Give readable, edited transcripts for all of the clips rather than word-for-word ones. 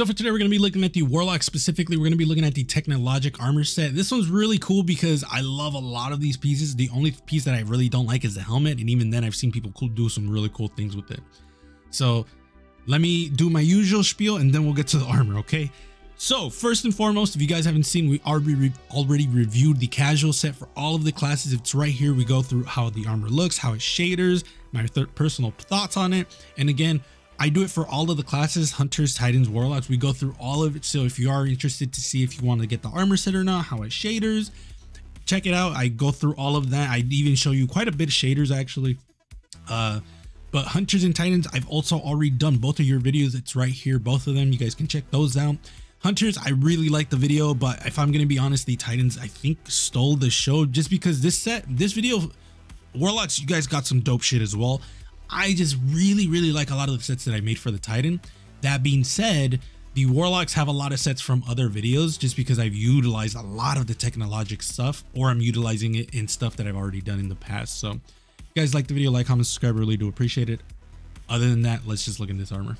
So for today, we're going to be looking at the Warlock specifically. We're going to be looking at the Technologic armor set. This one's really cool because I love a lot of these pieces. The only piece that I really don't like is the helmet. And even then, I've seen people do some really cool things with it. So let me do my usual spiel and then we'll get to the armor, okay? So first and foremost, if you guys haven't seen, we already reviewed the casual set for all of the classes. It's right here. We go through how the armor looks, how it shaders, my personal thoughts on it. And again, I do it for all of the classes, Hunters, Titans, Warlocks. We go through all of it. So if you are interested to see if you want to get the armor set or not, how it shaders, check it out. I go through all of that. I even show you quite a bit of shaders actually. But Hunters and Titans, I've also already done both of your videos. It's right here, both of them. You guys can check those out. Hunters, I really like the video, but if I'm going to be honest, the Titans, I think, stole the show just because this set, this video, Warlocks, you guys got some dope shit as well. I just really like a lot of the sets that I made for the Titan. That being said, the Warlocks have a lot of sets from other videos just because I've utilized a lot of the Technologic stuff, or I'm utilizing it in stuff that I've already done in the past. So if you guys like the video, like, comment, subscribe, really do appreciate it. Other than that, let's just look at this armor.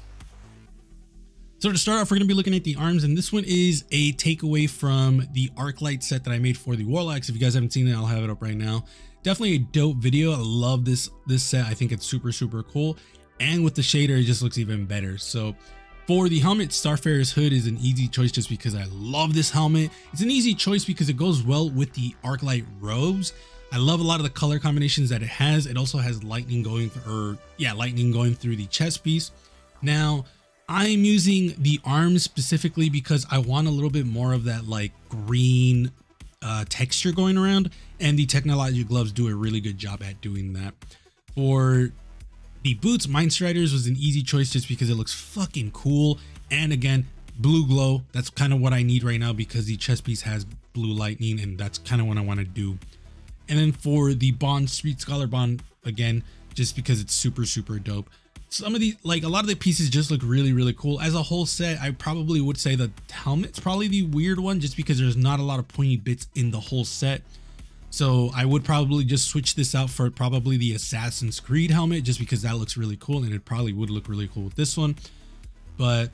So to start off, we're going to be looking at the arms, and this one is a takeaway from the Arclight set that I made for the Warlocks. If you guys haven't seen it, I'll have it up right now. Definitely a dope video. I love this set. I think it's super cool. And with the shader, it just looks even better. So for the helmet, Starfarer's Hood is an easy choice just because I love this helmet. It's an easy choice because it goes well with the Arclight robes. I love a lot of the color combinations that it has. It also has lightning going, lightning going through the chest piece. Now, I'm using the arms specifically because I want a little bit more of that like green texture going around, and the Technologic gloves do a really good job at doing that. For the boots, Mindstriders was an easy choice just because it looks fucking cool. And again, blue glow, that's kind of what I need right now because the chest piece has blue lightning, and that's kind of what I want to do. And then for the Bond Street Scholar Bond, again, just because it's super dope. Some of these, like a lot of the pieces just look really cool. As a whole set, I probably would say the helmet's probably the weird one just because there's not a lot of pointy bits in the whole set. So I would probably just switch this out for probably the Assassin's Creed helmet just because that looks really cool, and it probably would look really cool with this one. But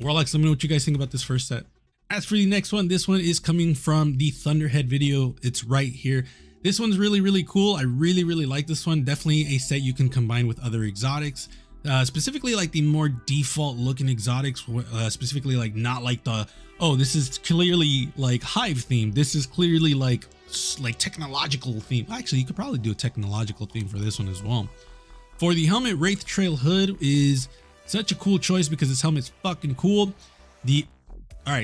Warlocks, let me know what you guys think about this first set. As for the next one, this one is coming from the Thunderhead video. It's right here. This one's really cool. I really like this one. Definitely a set you can combine with other exotics, specifically like the more default looking exotics, specifically like not like the, oh, this is clearly like hive themed. This is clearly like technological theme. Actually, you could probably do a technological theme for this one as well. For the helmet, Wraith Trail Hood is such a cool choice because this helmet's fucking cool.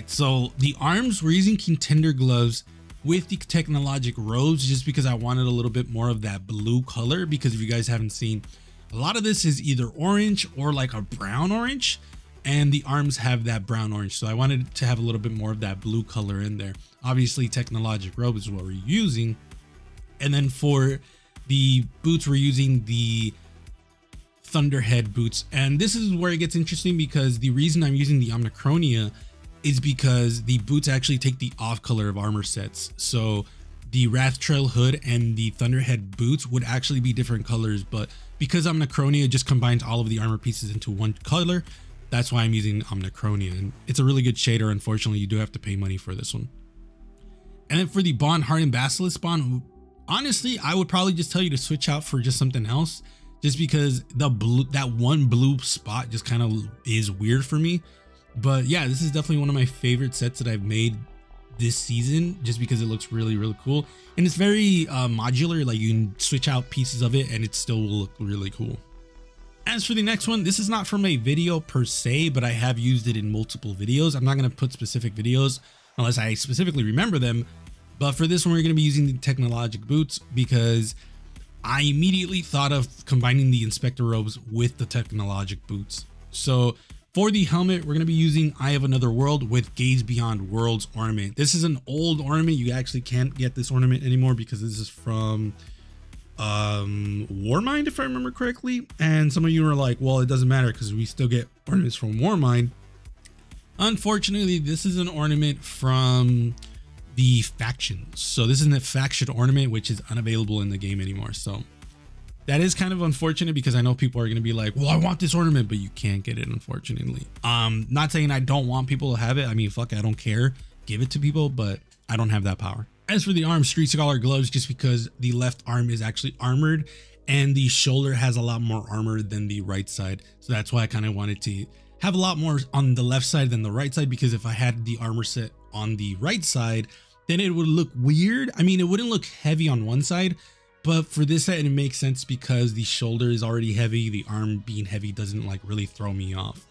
So the arms, we're using Contender Gloves with the Technologic robes just because I wanted a little bit more of that blue color, because if you guys haven't seen, a lot of this is either orange or like a brown orange, and the arms have that brown orange, so I wanted to have a little bit more of that blue color in there. Obviously Technologic robe is what we're using, and then for the boots, we're using the Thunderhead boots. And this is where it gets interesting because the reason I'm using the Omnicronia is because the boots actually take the off color of armor sets. So the Wraith Trail Hood and the Thunderhead boots would actually be different colors, but because Omnicronia just combines all of the armor pieces into one color, that's why I'm using Omnicronia. And it's a really good shader. Unfortunately, you do have to pay money for this one. And then for the Bond, Hardened Basilisk Bond, honestly, I would probably just tell you to switch out for just something else, just because the blue, that one blue spot just kind of is weird for me. But yeah, this is definitely one of my favorite sets that I've made this season just because it looks really cool. And it's very modular, like you can switch out pieces of it and it still will look really cool. As for the next one, this is not from a video per se, but I have used it in multiple videos. I'm not going to put specific videos unless I specifically remember them. But for this one, we're going to be using the Technologic boots because I immediately thought of combining the Inspector robes with the Technologic boots. So for the helmet, we're going to be using Eye of Another World with Gaze Beyond Worlds ornament. This is an old ornament. You actually can't get this ornament anymore because this is from Warmind, if I remember correctly. And some of you are like, well, it doesn't matter because we still get ornaments from Warmind. Unfortunately, this is an ornament from the faction. So this is a faction ornament, which is unavailable in the game anymore. So That is kind of unfortunate because I know people are going to be like, well, I want this ornament, but you can't get it, unfortunately. Not saying I don't want people to have it. I mean, fuck, I don't care. Give it to people, but I don't have that power. As for the arm, Street Scholar gloves, just because the left arm is actually armored and the shoulder has a lot more armor than the right side. So that's why I kind of wanted to have a lot more on the left side than the right side, because if I had the armor set on the right side, then it would look weird. I mean, it wouldn't look heavy on one side, but for this set, it makes sense because the shoulder is already heavy. The arm being heavy doesn't like really throw me off.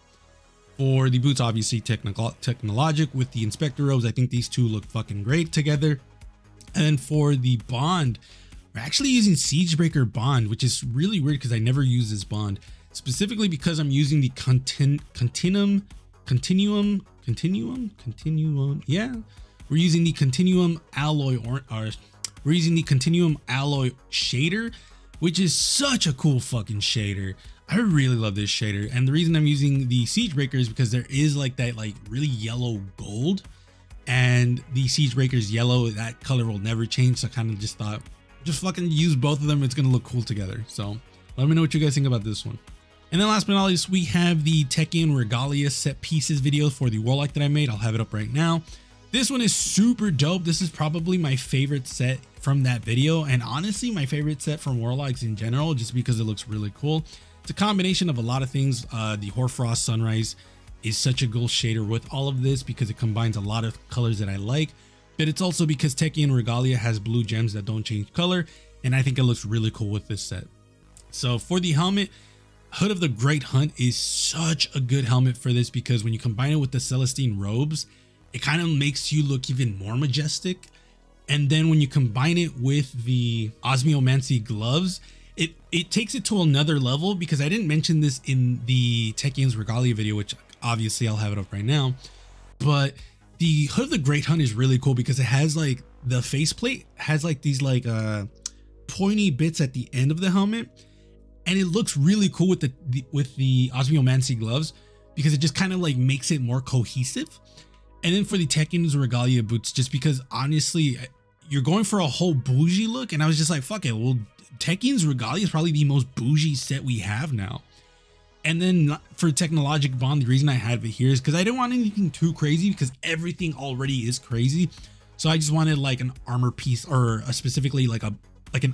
For the boots, obviously Technologic with the Inspector robes. I think these two look fucking great together. And for the Bond, we're actually using Siegebreaker Bond, which is really weird because I never use this Bond, specifically because I'm using the Continuum. Yeah, we're using the Continuum Alloy We're using the Continuum Alloy shader, which is such a cool fucking shader. I really love this shader. And the reason I'm using the Siegebreaker is because there is like that like really yellow gold, and the Siegebreaker's yellow, that color will never change. So I kind of just thought, just fucking use both of them. It's going to look cool together. So let me know what you guys think about this one. And then last but not least, we have the Techeun's Regalia set pieces video for the Warlock that I made. I'll have it up right now. This one is super dope. This is probably my favorite set from that video, and honestly my favorite set from Warlocks in general, just because it looks really cool. It's a combination of a lot of things. The Hoarfrost Sunrise is such a cool shader with all of this because it combines a lot of colors that I like, but it's also because Techeun's Regalia has blue gems that don't change color, and I think it looks really cool with this set. So for the helmet, Hood of the Great Hunt is such a good helmet for this because when you combine it with the Celestine Robes, it kind of makes you look even more majestic. And then when you combine it with the Osmiomancy gloves, it takes it to another level, because I didn't mention this in the Techeun's Regalia video, which obviously I'll have it up right now. But the Hood of the Great Hunt is really cool because it has like the faceplate has like these like pointy bits at the end of the helmet, and it looks really cool with the Osmiomancy gloves because it just kind of like makes it more cohesive. And then for the Techeun's Regalia boots, just because honestly, you're going for a whole bougie look, and I was just like, fuck it, well, Techeun's Regalia is probably the most bougie set we have now. And then for Technologic Bond, the reason I have it here is because I didn't want anything too crazy, because everything already is crazy. So I just wanted like an armor piece, or specifically like an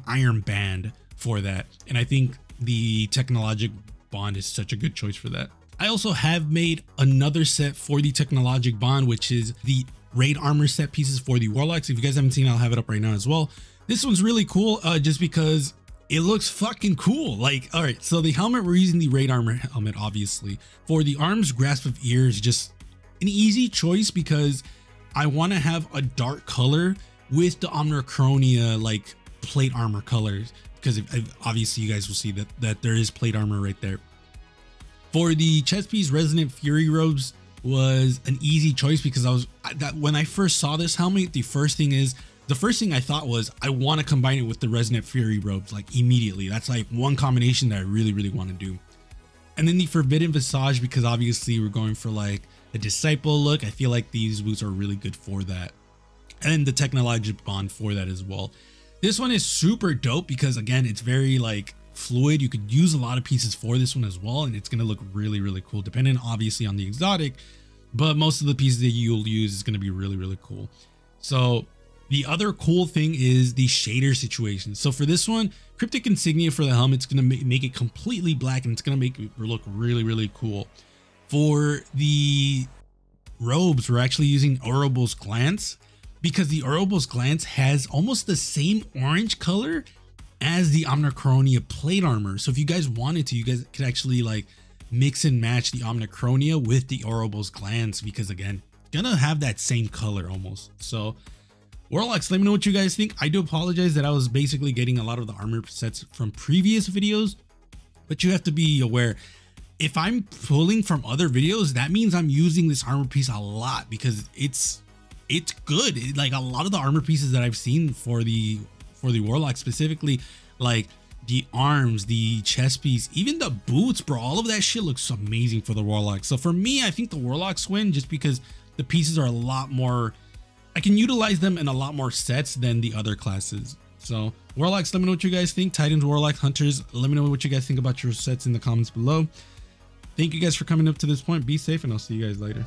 iron band for that. And I think the Technologic Bond is such a good choice for that. I also have made another set for the Technologic Bond, which is the raid armor set pieces for the Warlocks. If you guys haven't seen it, I'll have it up right now as well. This one's really cool just because it looks fucking cool. Like, all right, so the helmet, we're using the raid armor helmet, obviously. For the arms, Grasp of Ears, just an easy choice because I want to have a dark color with the Omnicronia like plate armor colors, because obviously you guys will see that there is plate armor right there. For the chest piece, Resonant Fury robes was an easy choice because when I first saw this helmet, the first thing I thought was, I want to combine it with the Resonant Fury robes like immediately. That's like one combination that I really, really want to do. And then the Forbidden Visage, because obviously we're going for like a disciple look. I feel like these boots are really good for that. And the Technologic Bond for that as well. This one is super dope because again, it's very like fluid. You could use a lot of pieces for this one as well, and it's going to look really, really cool, depending obviously on the exotic, but most of the pieces that you'll use is going to be really, really cool. So the other cool thing is the shader situation. So for this one, Cryptic Insignia for the helmet's going to make it completely black, and it's going to make it look really, really cool. For the robes, we're actually using Ouroboros Glance because the Ouroboros Glance has almost the same orange color as the Omnicronia plate armor. So if you guys wanted to, you guys could actually like mix and match the Omnicronia with the Ouroboros Glance, because again, gonna have that same color almost. So Warlocks, let me know what you guys think. I do apologize that I was basically getting a lot of the armor sets from previous videos, but you have to be aware, if I'm pulling from other videos, that means I'm using this armor piece a lot because it's good. Like a lot of the armor pieces that I've seen for the Warlock, specifically like the arms, the chest piece, even the boots, bro, all of that shit looks amazing for the Warlock. So for me, I think the Warlocks win just because the pieces are a lot more, I can utilize them in a lot more sets than the other classes. So Warlocks, let me know what you guys think. Titans, Warlocks, Hunters, let me know what you guys think about your sets in the comments below. Thank you guys for coming up to this point. Be safe, and I'll see you guys later.